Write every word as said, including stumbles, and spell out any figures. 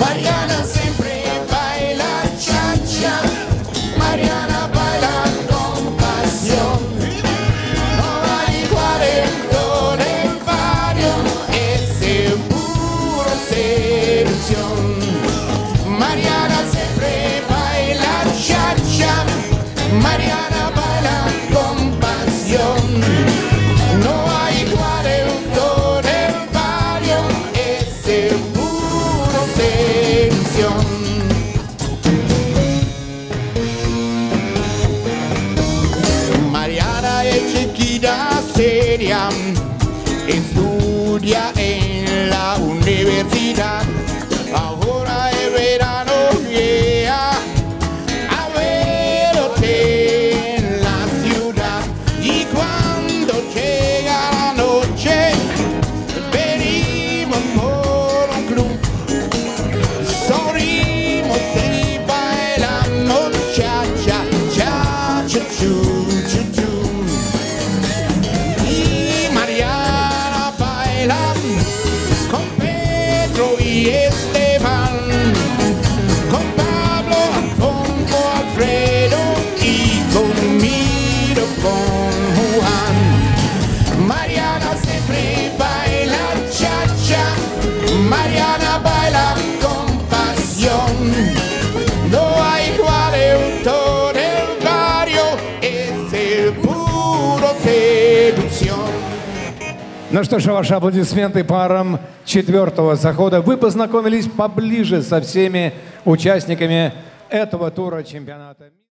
Mariana sempre baila cha-cha, Mariana baila con pasión. No hay cuarenta en barrio, es seguro seducción. Mariana sempre baila cha-cha, Mariana baila con pasión. No hay cuarenta en barrio, es seguro seducción. Mariana es chiquita seria, estudia en la universidad. Ahora es verano, yeah, a verte en la ciudad. Y cuando llega la noche, venimos por un club, sonrimos y bailamos cha cha cha cha chu. Y Esteban, con Pablo, con Alfredo y conmigo, con Juan. Mariana siempre baila cha-cha, Mariana baila con pasión. No hay igual en todo el barrio, es el puro seducción. Ну что ж, ваши аплодисменты парам четвертого захода. Вы познакомились поближе со всеми участниками этого тура чемпионата.